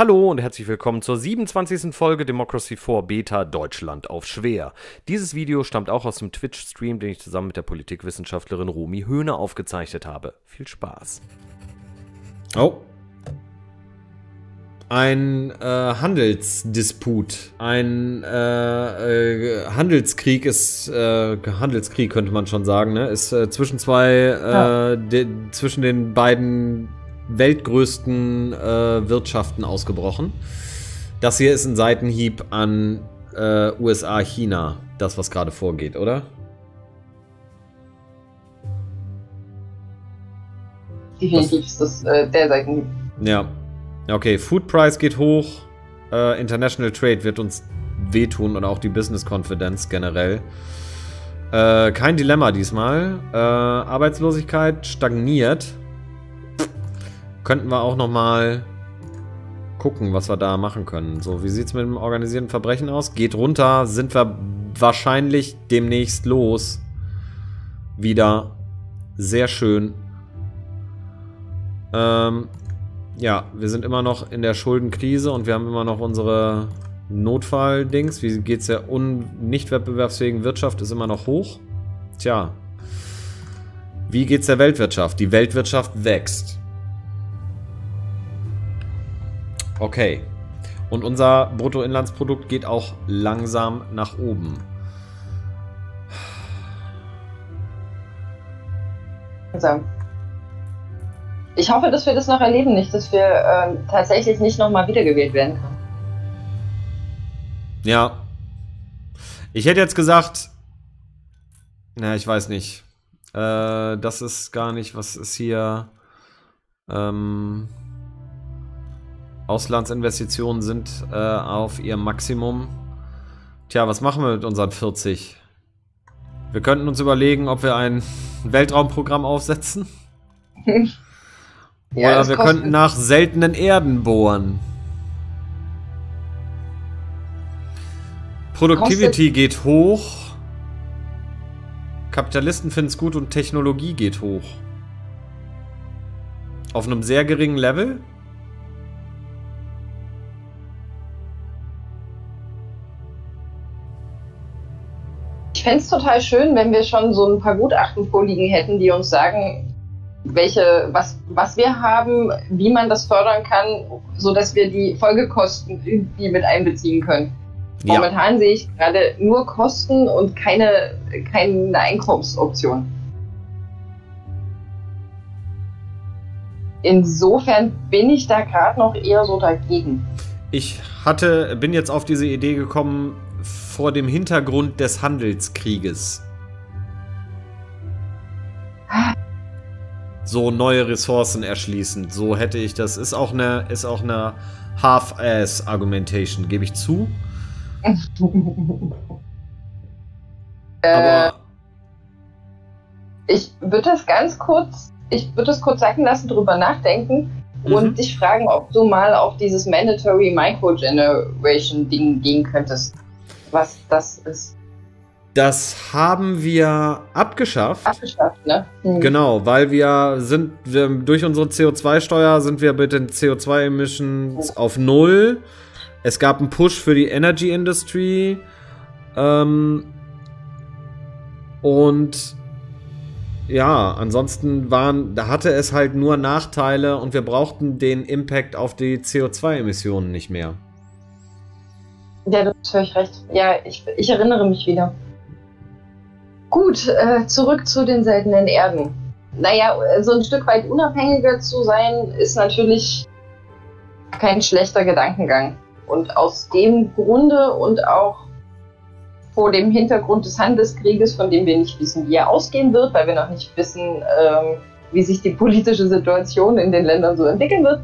Hallo und herzlich willkommen zur 27. Folge Democracy for Beta Deutschland auf schwer. Dieses Video stammt auch aus dem Twitch-Stream, den ich zusammen mit der Politikwissenschaftlerin Romy Höhne aufgezeichnet habe. Viel Spaß. Oh. Ein Handelsdisput. Ein Handelskrieg ist, Handelskrieg könnte man schon sagen, ne? Ist zwischen zwischen den beiden weltgrößten Wirtschaften ausgebrochen. Das hier ist ein Seitenhieb an USA, China, das was gerade vorgeht, oder? Definitiv ist das der Seitenhieb. Ja. Okay, Food Price geht hoch, International Trade wird uns wehtun und auch die Business Confidence generell. Kein Dilemma diesmal. Arbeitslosigkeit stagniert. Könnten wir auch nochmal gucken, was wir da machen können. So, wie sieht es mit dem organisierten Verbrechen aus? Geht runter, sind wir wahrscheinlich demnächst los. Wieder. Sehr schön. Ja, wir sind immer noch in der Schuldenkrise und wir haben immer noch unsere Notfalldings. Wie geht's der nicht wettbewerbsfähigen Wirtschaft? Ist immer noch hoch. Tja. Wie geht's der Weltwirtschaft? Die Weltwirtschaft wächst. Okay. Und unser Bruttoinlandsprodukt geht auch langsam nach oben. Langsam. Ich hoffe, dass wir das noch erleben, nicht, dass wir tatsächlich nicht nochmal wiedergewählt werden können. Ja. Ich hätte jetzt gesagt, na, ich weiß nicht. Das ist gar nicht, was ist hier... Auslandsinvestitionen sind auf ihr Maximum. Tja, was machen wir mit unseren 40? Wir könnten uns überlegen, ob wir ein Weltraumprogramm aufsetzen. Ja, oder wir könnten nach seltenen Erden bohren. Productivity geht hoch. Kapitalisten finden es gut und Technologie geht hoch. Auf einem sehr geringen Level. Ich fände es total schön, wenn wir schon so ein paar Gutachten vorliegen hätten, die uns sagen, was wir haben, wie man das fördern kann, sodass wir die Folgekosten irgendwie mit einbeziehen können. Ja. Momentan sehe ich gerade nur Kosten und keine Einkommensoption. Insofern bin ich da gerade noch eher so dagegen. Ich bin jetzt auf diese Idee gekommen, vor dem Hintergrund des Handelskrieges. So neue Ressourcen erschließen. So hätte ich das. Ist auch eine Half-Ass-Argumentation, gebe ich zu. Aber ich würde das kurz sacken lassen, drüber nachdenken. Und dich fragen, ob du mal auf dieses Mandatory Microgeneration-Ding gehen könntest. Was das ist. Das haben wir abgeschafft. Abgeschafft, ne? Hm. Genau, weil wir durch unsere CO2-Steuer sind wir mit den CO2-Emissions auf Null. Es gab einen Push für die Energy Industry. Und ja, ansonsten hatte es halt nur Nachteile und wir brauchten den Impact auf die CO2-Emissionen nicht mehr. Ja, du hast völlig recht. Ja, ich erinnere mich wieder. Gut, zurück zu den seltenen Erden. Naja, so ein Stück weit unabhängiger zu sein, ist natürlich kein schlechter Gedankengang. Und aus dem Grunde und auch vor dem Hintergrund des Handelskrieges, von dem wir nicht wissen, wie er ausgehen wird, weil wir noch nicht wissen, wie sich die politische Situation in den Ländern so entwickeln wird,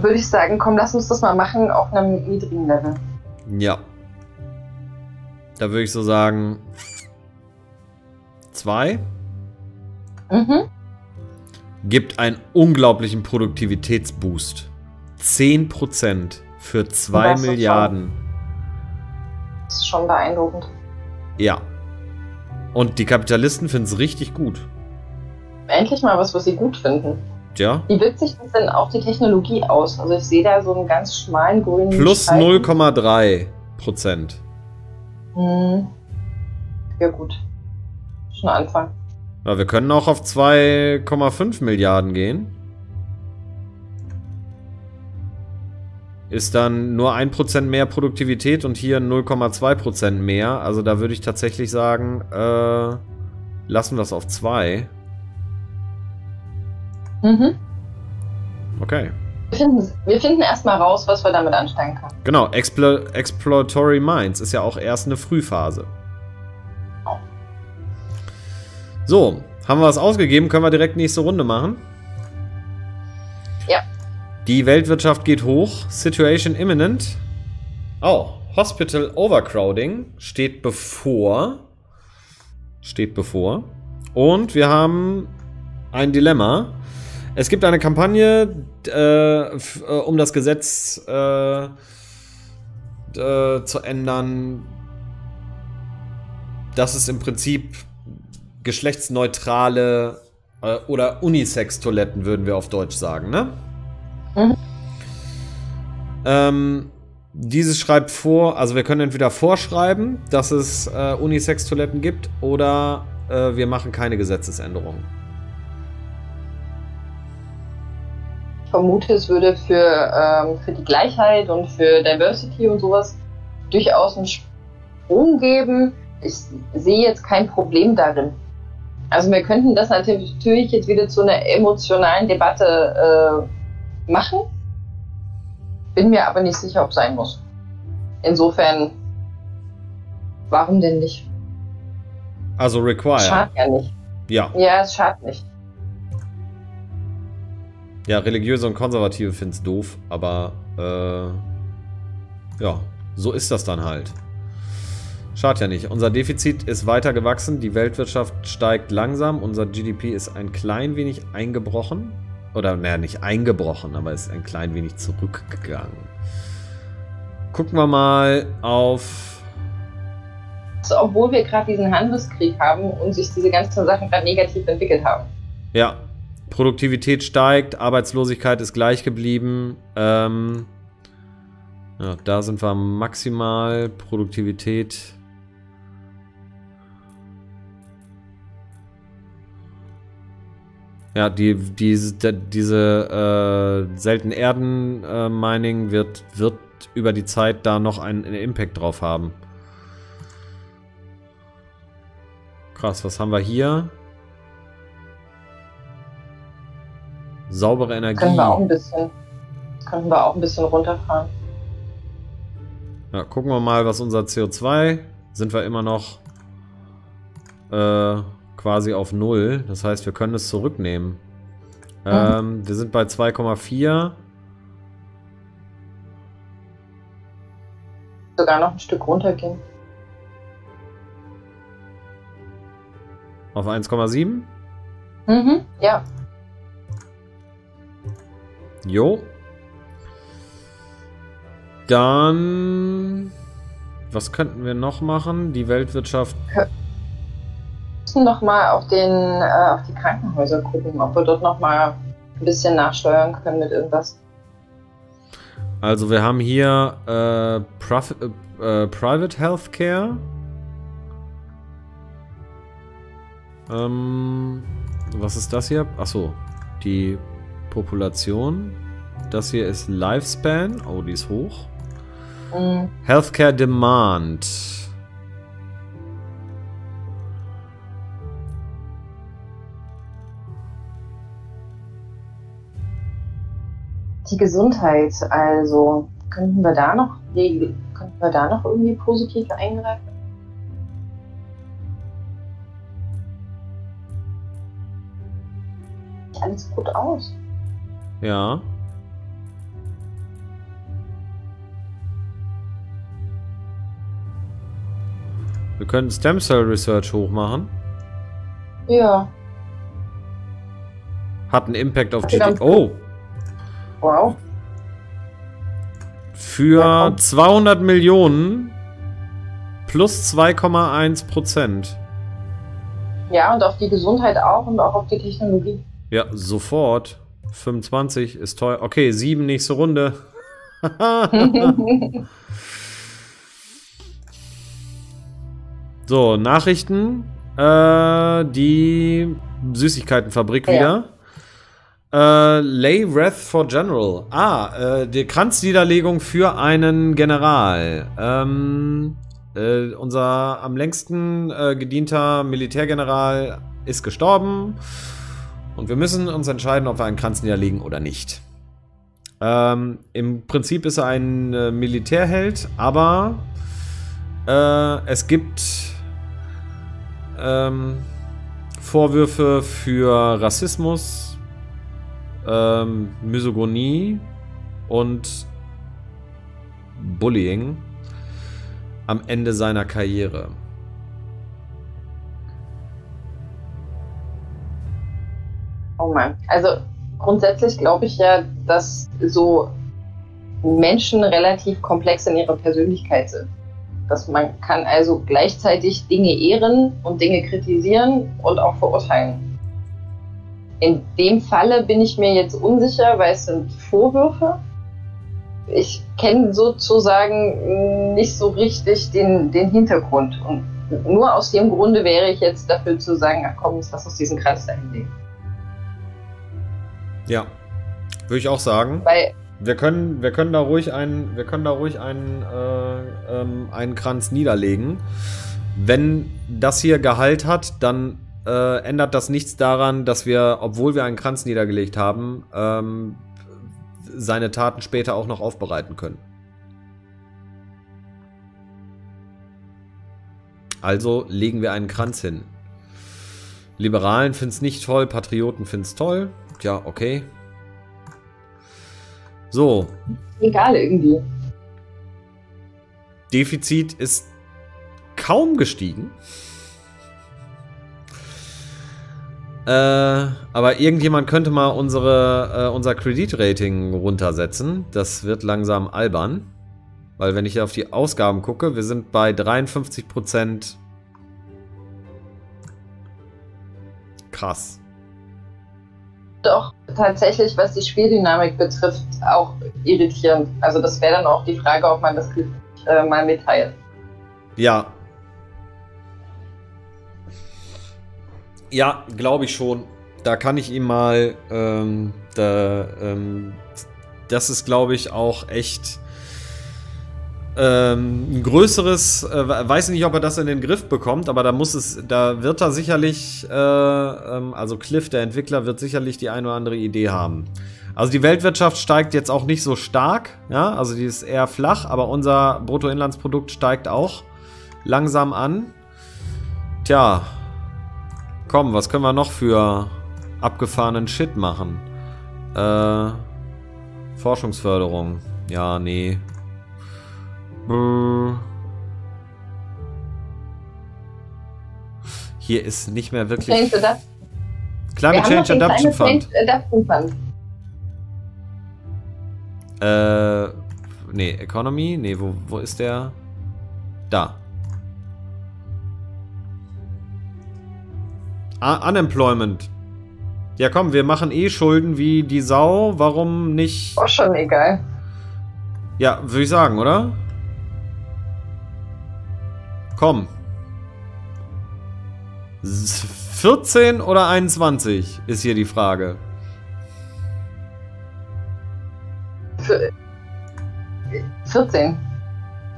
würde ich sagen, komm, lass uns das mal machen auf einem niedrigen Level. Ja. Da würde ich so sagen 2. Mhm. Gibt einen unglaublichen Produktivitätsboost. 10% für 2 Milliarden. Das ist schon beeindruckend. Ja. Und die Kapitalisten finden es richtig gut. Endlich mal was sie gut finden. Ja. Wie wirkt sich das denn auf die Technologie aus? Also ich sehe da so einen ganz schmalen grünen Plus 0,3%. Hm. Ja gut. Schon Anfang. Ja, wir können auch auf 2,5 Milliarden gehen. Ist dann nur 1% mehr Produktivität und hier 0,2% mehr. Also da würde ich tatsächlich sagen, lassen wir es auf 2. Mhm. Okay. Wir finden erstmal raus, was wir damit anstellen können. Genau, Exploratory Minds ist ja auch erst eine Frühphase. Oh. So, haben wir was ausgegeben? Können wir direkt nächste Runde machen? Ja. Die Weltwirtschaft geht hoch. Situation imminent. Oh, Hospital Overcrowding steht bevor. Steht bevor. Und wir haben ein Dilemma. Es gibt eine Kampagne, um das Gesetz zu ändern, dass es im Prinzip geschlechtsneutrale oder Unisex-Toiletten, würden wir auf Deutsch sagen, ne? Mhm. Dieses schreibt vor, also wir können entweder vorschreiben, dass es Unisex-Toiletten gibt, oder wir machen keine Gesetzesänderung. Ich vermute, es würde für die Gleichheit und für Diversity und sowas durchaus einen Sprung geben. Ich sehe jetzt kein Problem darin. Also wir könnten das natürlich jetzt wieder zu einer emotionalen Debatte machen. Bin mir aber nicht sicher, ob es sein muss. Insofern, warum denn nicht? Also require. Schadet ja nicht. Ja. Ja, es schadet nicht. Ja, Religiöse und Konservative finden es doof, aber ja, so ist das dann halt. Schadet ja nicht. Unser Defizit ist weiter gewachsen, die Weltwirtschaft steigt langsam, unser GDP ist ein klein wenig eingebrochen. Oder, naja, nicht eingebrochen, aber ist ein klein wenig zurückgegangen. Gucken wir mal auf... Also, obwohl wir gerade diesen Handelskrieg haben und sich diese ganzen Sachen gerade negativ entwickelt haben. Ja, Produktivität steigt, Arbeitslosigkeit ist gleich geblieben. Ja, da sind wir maximal. Produktivität... Ja, diese seltene Erden Mining wird über die Zeit da noch einen Impact drauf haben. Krass, was haben wir hier? Saubere Energie. Können wir auch ein bisschen runterfahren. Ja, gucken wir mal, was unser CO2... Sind wir immer noch... quasi auf 0. Das heißt, wir können es zurücknehmen. Mhm. Wir sind bei 2,4. Sogar noch ein Stück runtergehen. Auf 1,7? Mhm, ja. Jo. Dann... Was könnten wir noch machen? Die Weltwirtschaft... noch mal auf die Krankenhäuser gucken, ob wir dort noch mal ein bisschen nachsteuern können mit irgendwas. Also wir haben hier Private Healthcare. Was ist das hier? Achso, die Population. Das hier ist Lifespan. Oh, die ist hoch. Mhm. Healthcare Demand. Die Gesundheit, also könnten wir da noch irgendwie positiv eingreifen? Sieht alles gut aus. Ja. Wir können Stem Cell Research hochmachen. Ja. Hat einen Impact auf GDP. Oh! Wow. Für 200 Millionen plus 2,1%. Ja, und auf die Gesundheit auch und auch auf die Technologie. Ja, sofort. 25 ist teuer. Okay, 7 nächste Runde. So, Nachrichten. Die Süßigkeitenfabrik wieder. Lay Wrath for General. Die Kranzniederlegung für einen General. Unser am längsten gedienter Militärgeneral ist gestorben. Und wir müssen uns entscheiden, ob wir einen Kranz niederlegen oder nicht. Im Prinzip ist er ein Militärheld, aber es gibt Vorwürfe für Rassismus, Misogynie und Bullying am Ende seiner Karriere. Oh Mann. Also grundsätzlich glaube ich ja, dass so Menschen relativ komplex in ihrer Persönlichkeit sind. Dass man kann also gleichzeitig Dinge ehren und Dinge kritisieren und auch verurteilen. In dem Falle bin ich mir jetzt unsicher, weil es sind Vorwürfe. Ich kenne sozusagen nicht so richtig den Hintergrund. Und nur aus dem Grunde wäre ich jetzt dafür zu sagen, na komm, lass uns diesen Kreis da hinlegen. Ja, würde ich auch sagen. Weil wir können da ruhig einen, einen Kranz niederlegen. Wenn das hier Gehalt hat, dann ändert das nichts daran, dass wir, obwohl wir einen Kranz niedergelegt haben, seine Taten später auch noch aufbereiten können. Also legen wir einen Kranz hin. Liberalen finden es nicht toll, Patrioten finden es toll. Ja, okay. So. Egal irgendwie. Defizit ist kaum gestiegen. Aber irgendjemand könnte mal unser Kreditrating runtersetzen. Das wird langsam albern. Weil wenn ich auf die Ausgaben gucke, wir sind bei 53%. Krass. Doch tatsächlich, was die Spieldynamik betrifft, auch irritierend. Also das wäre dann auch die Frage, ob man das mal mitteilt. Ja. Ja, glaube ich schon. Da kann ich ihm mal... das ist, glaube ich, auch echt... ein größeres, weiß nicht, ob er das in den Griff bekommt, aber da wird er sicherlich, also Cliff, der Entwickler, wird sicherlich die ein oder andere Idee haben. Also die Weltwirtschaft steigt jetzt auch nicht so stark, ja, also die ist eher flach, aber unser Bruttoinlandsprodukt steigt auch langsam an. Tja, komm, was können wir noch für abgefahrenen Shit machen? Forschungsförderung, ja, nee. Hier ist nicht mehr wirklich... Climate Change Adaption Fund. Nee, Economy. Nee, wo ist der? Da. Unemployment. Ja komm, wir machen eh Schulden wie die Sau. Warum nicht... War schon egal. Ja, würde ich sagen, oder? Komm. 14 oder 21 ist hier die Frage. Für 14.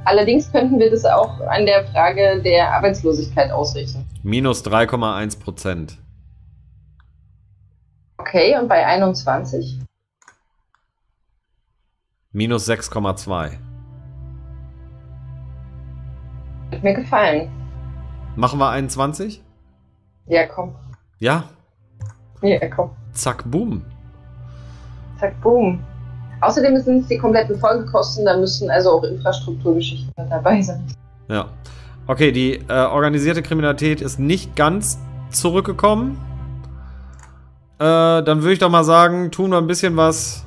Allerdings könnten wir das auch an der Frage der Arbeitslosigkeit ausrichten. Minus 3,1%. Okay, und bei 21? Minus 6,2. Mir gefallen. Machen wir 21? Ja, komm. Ja? Ja, komm. Zack, boom. Zack, boom. Außerdem sind es die kompletten Folgekosten, da müssen also auch Infrastrukturgeschichten dabei sein. Ja. Okay, die organisierte Kriminalität ist nicht ganz zurückgekommen. Dann würde ich doch mal sagen, tun wir ein bisschen was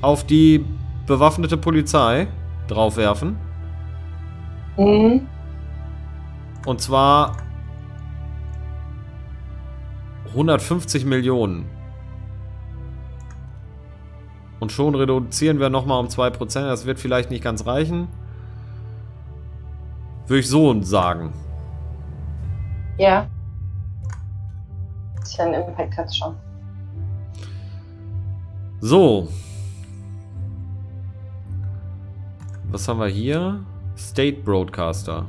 auf die bewaffnete Polizei draufwerfen. Mhm. Und zwar 150 Millionen. Und schon reduzieren wir nochmal um 2%. Das wird vielleicht nicht ganz reichen. Würde ich so sagen. Ja. Tja, einen Impact hat es schon. So. Was haben wir hier? State Broadcaster.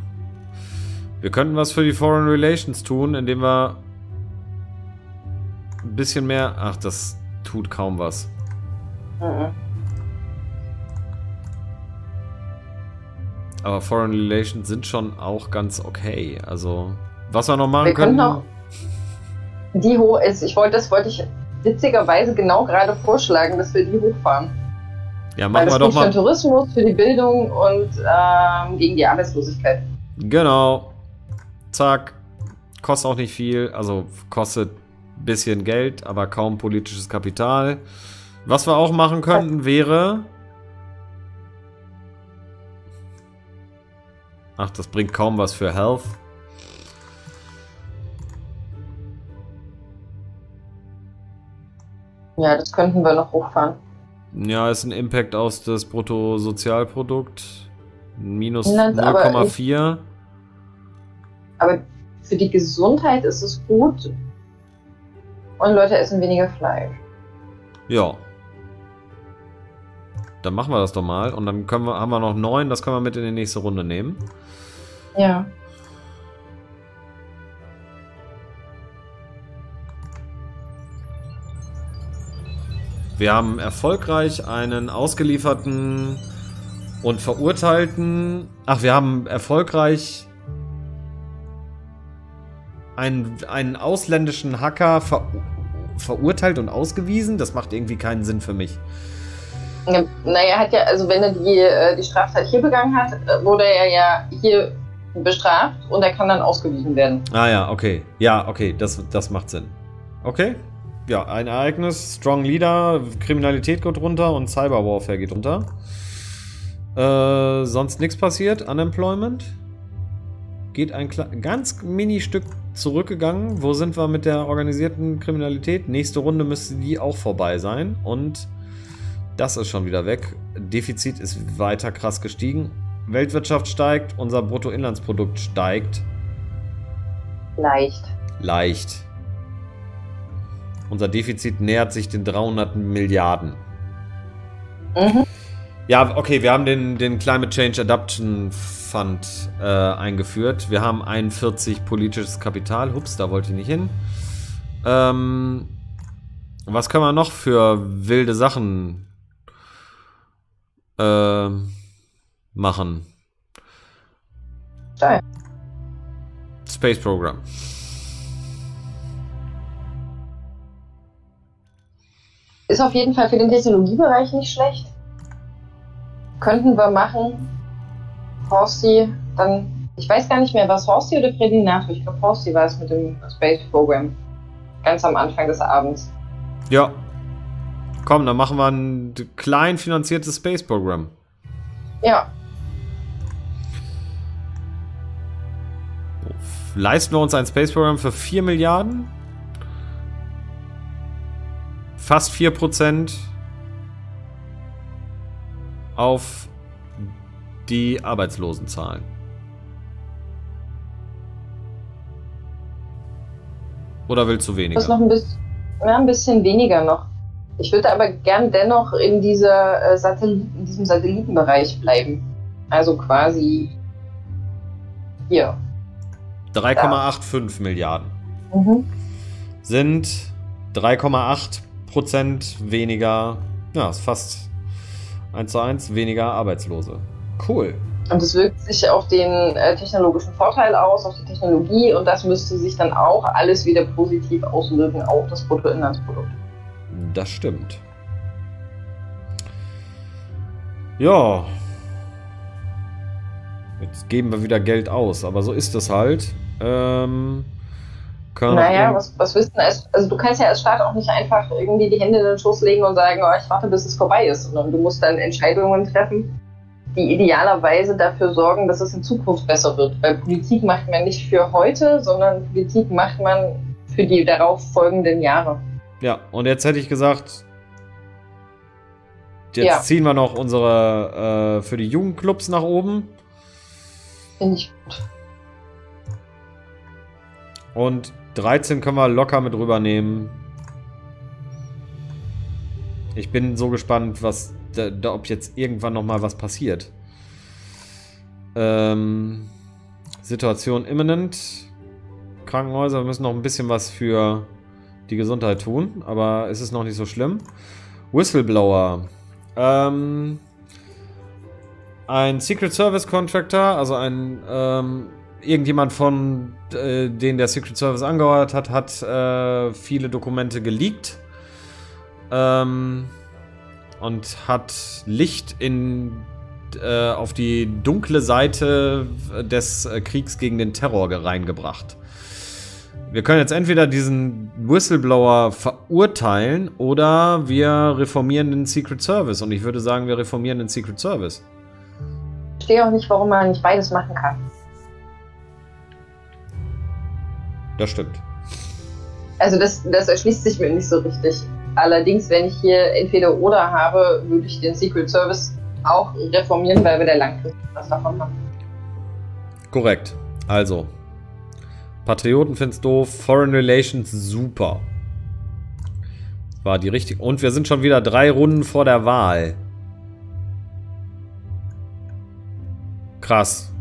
Wir könnten was für die Foreign Relations tun, indem wir ein bisschen mehr... Ach, das tut kaum was. Mhm. Aber Foreign Relations sind schon auch ganz okay. Also, was wir noch machen können... Die hoch ist. Das wollte ich witzigerweise genau gerade vorschlagen, dass wir die hochfahren. Ja, machen wir doch mal. Für den Tourismus, für die Bildung und gegen die Arbeitslosigkeit. Genau. Zack. Kostet auch nicht viel. Also kostet ein bisschen Geld, aber kaum politisches Kapital. Was wir auch machen könnten, wäre... Ach, das bringt kaum was für Health. Ja, das könnten wir noch hochfahren. Ja, ist ein Impact aus das Bruttosozialprodukt. Minus 0,4. Aber für die Gesundheit ist es gut. Und Leute essen weniger Fleisch. Ja. Dann machen wir das doch mal. Und dann können wir, haben wir noch 9. Das können wir mit in die nächste Runde nehmen. Ja. Wir haben erfolgreich einen ausgelieferten und verurteilten... Ach, wir haben erfolgreich einen ausländischen Hacker verurteilt und ausgewiesen. Das macht irgendwie keinen Sinn für mich. Naja, hat ja, also wenn er die Straftat hier begangen hat, wurde er ja hier bestraft und er kann dann ausgewiesen werden. Ah ja, okay. Ja, okay, das macht Sinn. Okay. Ja, ein Ereignis, Strong Leader, Kriminalität geht runter und Cyberwarfare geht runter. Sonst nichts passiert. Unemployment geht ein ganz mini-Stück zurückgegangen. Wo sind wir mit der organisierten Kriminalität? Nächste Runde müsste die auch vorbei sein. Und das ist schon wieder weg. Defizit ist weiter krass gestiegen. Weltwirtschaft steigt, unser Bruttoinlandsprodukt steigt. Leicht. Leicht. Unser Defizit nähert sich den 300 Milliarden. Mhm. Ja, okay, wir haben den Climate Change Adaption Fund eingeführt. Wir haben 41 politisches Kapital. Hups, da wollte ich nicht hin. Was können wir noch für wilde Sachen machen? Stein. Space Program. Ist auf jeden Fall für den Technologiebereich nicht schlecht. Könnten wir machen. Horsey, dann... Ich weiß gar nicht mehr, war es Horsey oder Predinato? Ich glaube, Horsey war es mit dem Space Program. Ganz am Anfang des Abends. Ja. Komm, dann machen wir ein klein finanziertes Space Program. Ja. Leisten wir uns ein Space Program für 4 Milliarden? Fast 4% auf die Arbeitslosenzahlen. Oder willst du weniger? Das ist noch ein bisschen weniger noch. Ich würde aber gern dennoch in dieser in diesem Satellitenbereich bleiben. Also quasi hier. 3,85 Milliarden. Mhm. Sind 3,8% weniger, ja, ist fast 1:1 weniger Arbeitslose. Cool. Und es wirkt sich auf den technologischen Vorteil aus, auf die Technologie, und das müsste sich dann auch alles wieder positiv auswirken auf das Bruttoinlandsprodukt. Das stimmt. Ja. Jetzt geben wir wieder Geld aus, aber so ist das halt. Naja, was willst du denn? Also du kannst ja als Staat auch nicht einfach irgendwie die Hände in den Schoß legen und sagen, oh, ich warte, bis es vorbei ist. Sondern du musst dann Entscheidungen treffen, die idealerweise dafür sorgen, dass es in Zukunft besser wird. Weil Politik macht man nicht für heute, sondern Politik macht man für die darauf folgenden Jahre. Ja, und jetzt hätte ich gesagt, Jetzt ziehen wir noch unsere für die Jugendclubs nach oben. Finde ich gut. Und 13 können wir locker mit rübernehmen. Ich bin so gespannt, was ob jetzt irgendwann noch mal was passiert. Situation imminent. Krankenhäuser müssen noch ein bisschen was für die Gesundheit tun, aber es ist noch nicht so schlimm. Whistleblower. Ein Secret Service Contractor, also ein irgendjemand von denen der Secret Service angeheuert hat, hat viele Dokumente geleakt und hat Licht auf die dunkle Seite des Kriegs gegen den Terror reingebracht. Wir können jetzt entweder diesen Whistleblower verurteilen oder wir reformieren den Secret Service. Und ich würde sagen, wir reformieren den Secret Service. Ich verstehe auch nicht, warum man nicht beides machen kann. Das stimmt. Also das erschließt sich mir nicht so richtig. Allerdings, wenn ich hier entweder oder habe, würde ich den Secret Service auch reformieren, weil wir da langfristig was davon haben. Korrekt. Also, Patrioten find's doof, Foreign Relations super. War die richtige. Und wir sind schon wieder 3 Runden vor der Wahl. Krass.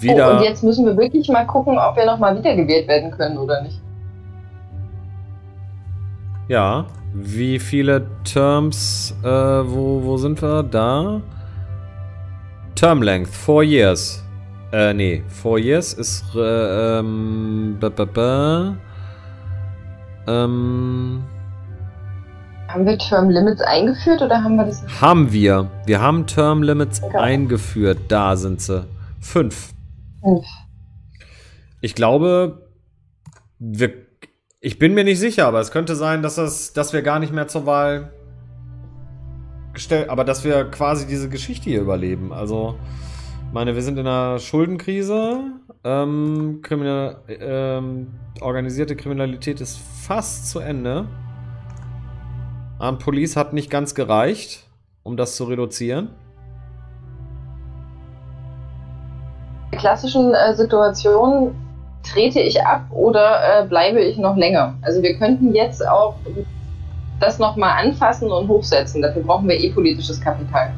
Wieder. Oh, und jetzt müssen wir wirklich mal gucken, ob wir nochmal wiedergewählt werden können oder nicht. Ja, wie viele Terms, wo sind wir? Da. Term Length, 4 years. 4 years ist, Haben wir Term Limits eingeführt oder haben wir das nicht? Haben wir. Wir haben Term Limits eingeführt. Da sind sie. 5. Ich glaube, ich bin mir nicht sicher, aber es könnte sein, dass wir gar nicht mehr zur Wahl gestellt, aber dass wir quasi diese Geschichte hier überleben. Also, ich meine, wir sind in einer Schuldenkrise. Organisierte Kriminalität ist fast zu Ende. Armed Police hat nicht ganz gereicht, um das zu reduzieren. In klassischen Situationen trete ich ab oder bleibe ich noch länger. Also wir könnten jetzt auch das nochmal anfassen und hochsetzen. Dafür brauchen wir eh politisches Kapital.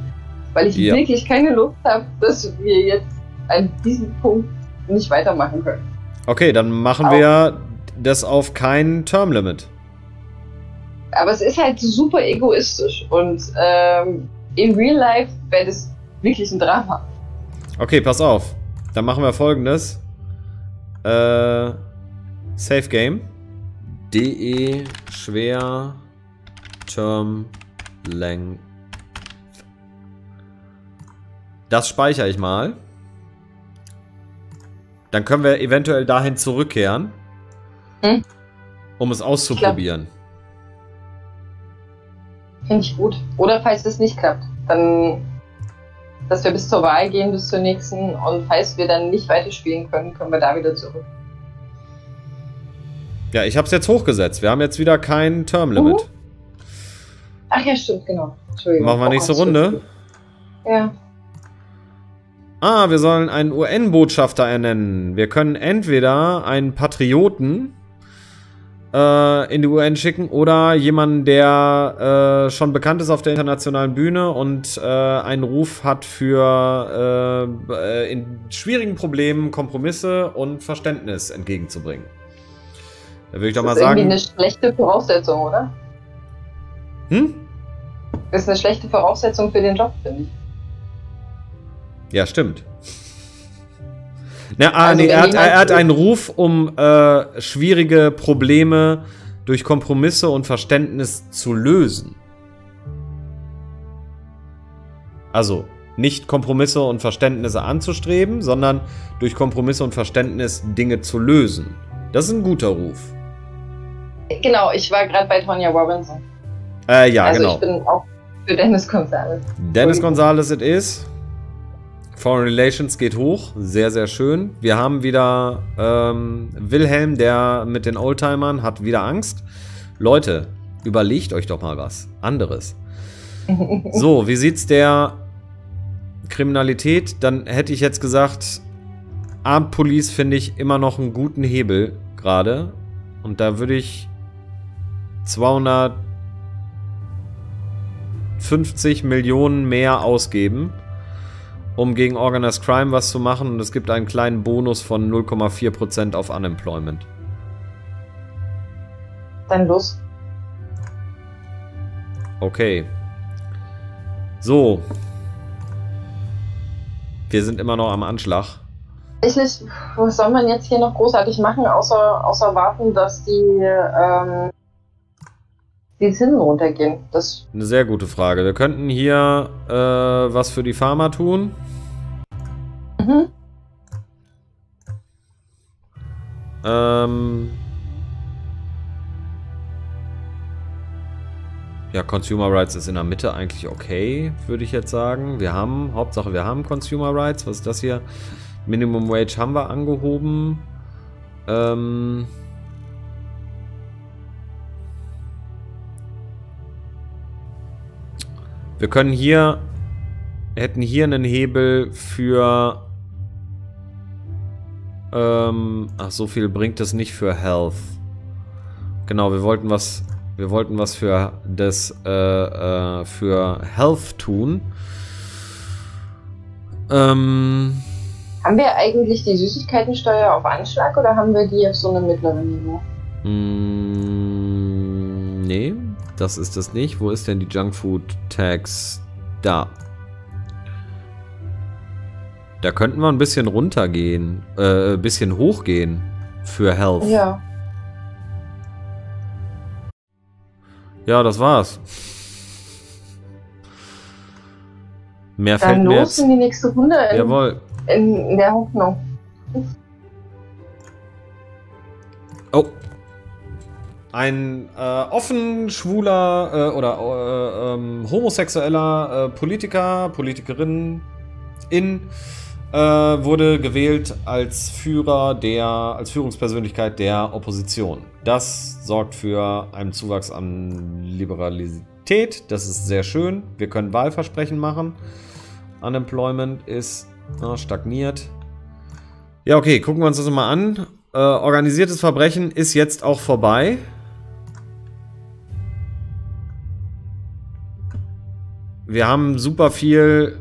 Weil ich wirklich keine Lust habe, dass wir jetzt an diesem Punkt nicht weitermachen können. Okay, dann machen wir das auf kein Termlimit. Aber es ist halt super egoistisch und in real life wäre das wirklich ein Drama. Okay, pass auf. Dann machen wir folgendes. Safe Game. DE schwer Term Length. Das speichere ich mal. Dann können wir eventuell dahin zurückkehren, um es auszuprobieren. Finde ich gut. Oder falls es nicht klappt, dann... dass wir bis zur Wahl gehen, bis zur nächsten, und falls wir dann nicht weiterspielen können, können wir da wieder zurück. Ja, ich habe es jetzt hochgesetzt. Wir haben jetzt wieder kein Termlimit. Ach ja, stimmt, genau. Entschuldigung. Machen wir nächste Runde. Ja. Ah, wir sollen einen UN-Botschafter ernennen. Wir können entweder einen Patrioten in die UN schicken oder jemanden, der schon bekannt ist auf der internationalen Bühne und einen Ruf hat für in schwierigen Problemen Kompromisse und Verständnis entgegenzubringen. Da würde ich doch mal sagen... Das ist irgendwie eine schlechte Voraussetzung, oder? Das ist eine schlechte Voraussetzung für den Job, finde ich. Ja, stimmt. Na, also er hat einen Ruf, um schwierige Probleme durch Kompromisse und Verständnis zu lösen. Also nicht Kompromisse und Verständnisse anzustreben, sondern durch Kompromisse und Verständnis Dinge zu lösen. Das ist ein guter Ruf. Genau, ich war gerade bei Tonya Robinson. Ja, also genau. Also ich bin auch für Dennis Gonzalez. Dennis Gonzalez it is. Foreign Relations geht hoch, sehr, sehr schön. Wir haben wieder Wilhelm, der mit den Oldtimern hat wieder Angst. Leute, Überlegt euch doch mal was anderes. So, wie sieht's der Kriminalität? Dann hätte ich jetzt gesagt, Armed Police finde ich immer noch einen guten Hebel gerade. Und da würde ich 250 Millionen mehr ausgeben, um gegen Organized Crime was zu machen. Und es gibt einen kleinen Bonus von 0,4% auf Unemployment. Dann los. Okay. So. Wir sind immer noch am Anschlag. Tatsächlich, was soll man jetzt hier noch großartig machen, außer warten, dass die Zinsen runtergehen? Das eine sehr gute Frage. Wir könnten hier was für die Farmer tun. Mhm. Ja, Consumer Rights ist in der Mitte eigentlich okay, würde ich jetzt sagen. Wir haben, Hauptsache wir haben Consumer Rights. Was ist das hier? Minimum Wage haben wir angehoben. Wir können hier, hätten hier einen Hebel für, ach, so viel bringt es nicht für Health. Genau, wir wollten was für das für Health tun. Haben wir eigentlich die Süßigkeitensteuer auf Anschlag oder haben wir die auf so einem mittleren Niveau? Nee, das ist das nicht. Wo ist denn die Junkfood-Tax? Da. Da könnten wir ein bisschen runtergehen, ein bisschen hochgehen für Health. Ja. Ja, das war's. Mehr dann fällt mir los jetzt in die nächste Runde. Jawohl. In der Hoffnung. Oh. Ein offen schwuler homosexueller Politiker, Politikerin wurde gewählt als Führungspersönlichkeit der Opposition. Das sorgt für einen Zuwachs an Liberalität. Das ist sehr schön. Wir können Wahlversprechen machen. Unemployment ist stagniert. Ja, okay, gucken wir uns das mal an. Organisiertes Verbrechen ist jetzt auch vorbei. Wir haben super viel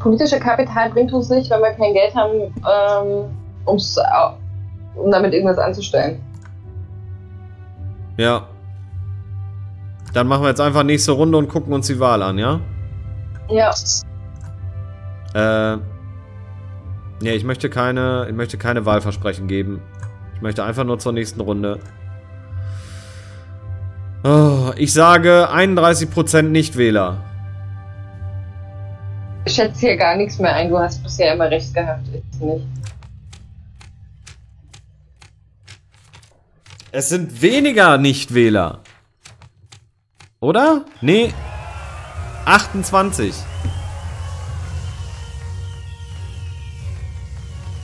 politische Kapital, bringt uns nicht, weil wir kein Geld haben, um damit irgendwas anzustellen. Ja. Dann machen wir jetzt einfach nächste Runde und gucken uns die Wahl an, ja? Ja. Nee, ich möchte keine Wahlversprechen geben. Ich möchte einfach nur zur nächsten Runde. Oh, ich sage 31% Nichtwähler. Ich schätze hier gar nichts mehr ein. Du hast bisher immer recht gehabt. Ich nicht. Es sind weniger Nichtwähler. Oder? Nee. 28.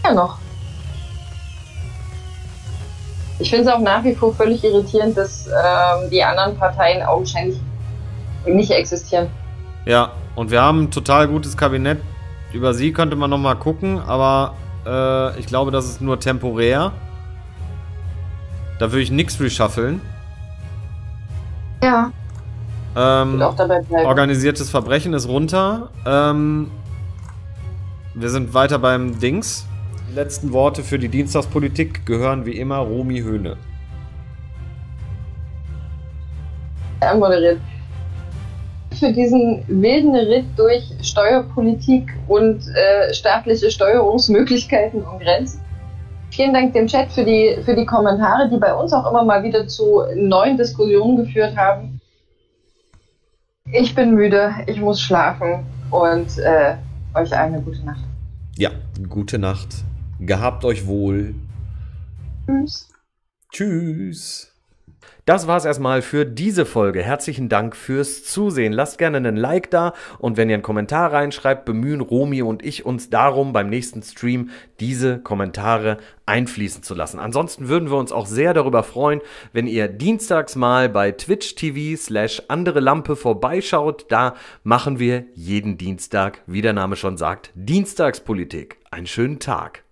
Ja, noch. Ich finde es auch nach wie vor völlig irritierend, dass die anderen Parteien augenscheinlich nicht existieren. Ja, und wir haben ein total gutes Kabinett. Über sie könnte man nochmal gucken, aber ich glaube, das ist nur temporär. Da würde ich nichts reshufflen. Ja. Auch dabei bleiben. Organisiertes Verbrechen ist runter. Wir sind weiter beim Dings. Die letzten Worte für die Dienstagspolitik gehören wie immer Romy Höhne. Ja, moderiert. Für diesen wilden Ritt durch Steuerpolitik und staatliche Steuerungsmöglichkeiten und Grenzen. Vielen Dank dem Chat für die Kommentare, die bei uns auch immer mal wieder zu neuen Diskussionen geführt haben. Ich bin müde, ich muss schlafen und euch eine gute Nacht. Ja, gute Nacht. Gehabt euch wohl. Tschüss. Tschüss. Das war's erstmal für diese Folge. Herzlichen Dank fürs Zusehen. Lasst gerne einen Like da und wenn ihr einen Kommentar reinschreibt, bemühen Romy und ich uns darum, beim nächsten Stream diese Kommentare einfließen zu lassen. Ansonsten würden wir uns auch sehr darüber freuen, wenn ihr dienstags mal bei twitch.tv/andere Lampe vorbeischaut. Da machen wir jeden Dienstag, wie der Name schon sagt, Dienstagspolitik. Einen schönen Tag.